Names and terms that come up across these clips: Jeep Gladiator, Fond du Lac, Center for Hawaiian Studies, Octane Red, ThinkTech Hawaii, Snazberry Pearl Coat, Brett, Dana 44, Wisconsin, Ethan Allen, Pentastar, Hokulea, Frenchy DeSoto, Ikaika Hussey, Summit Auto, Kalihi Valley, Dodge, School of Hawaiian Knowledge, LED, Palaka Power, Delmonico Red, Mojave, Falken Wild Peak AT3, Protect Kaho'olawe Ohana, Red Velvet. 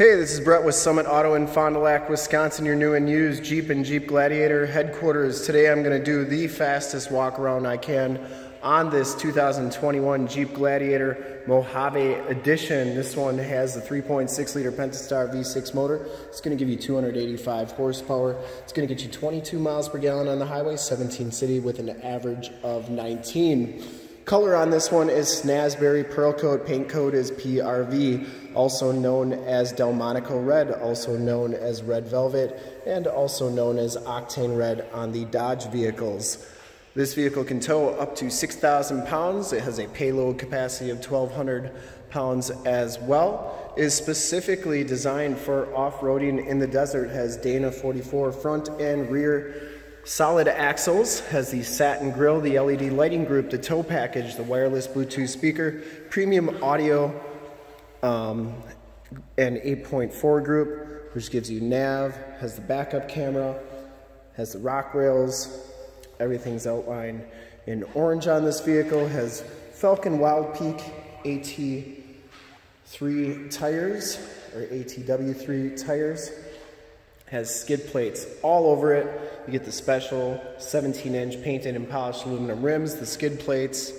Hey, this is Brett with Summit Auto in Fond du Lac, Wisconsin, your new and used Jeep and Jeep Gladiator headquarters. Today I'm going to do the fastest walk around I can on this 2021 Jeep Gladiator Mojave Edition. This one has the 3.6 liter Pentastar V6 motor. It's going to give you 285 horsepower. It's going to get you 22 miles per gallon on the highway, 17 city with an average of 19. Color on this one is Snazberry Pearl Coat, paint code is PRV, also known as Delmonico Red, also known as Red Velvet, and also known as Octane Red on the Dodge vehicles. This vehicle can tow up to 6,000 pounds. It has a payload capacity of 1,200 pounds as well. It is specifically designed for off-roading in the desert. It has Dana 44 front and rear solid axles, has the satin grille, the LED lighting group, the tow package, the wireless Bluetooth speaker, premium audio, and 8.4 group, which gives you nav, has the backup camera, has the rock rails, everything's outlined in orange on this vehicle, has Falken Wild Peak AT3 tires, or ATW3 tires, has skid plates all over it. You get the special 17-inch painted and polished aluminum rims, the skid plates,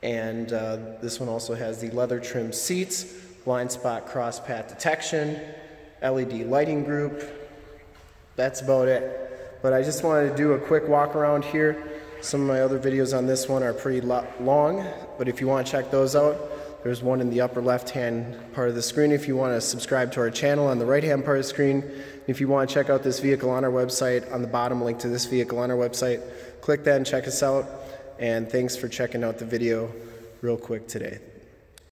and this one also has the leather trim seats, blind spot cross path detection, LED lighting group. That's about it. But I just wanted to do a quick walk around here. Some of my other videos on this one are pretty long, but if you want to check those out, there's one in the upper left-hand part of the screen if you want to subscribe to our channel on the right-hand part of the screen. If you want to check out this vehicle on our website, on the bottom link to this vehicle on our website, click that and check us out. And thanks for checking out the video real quick today.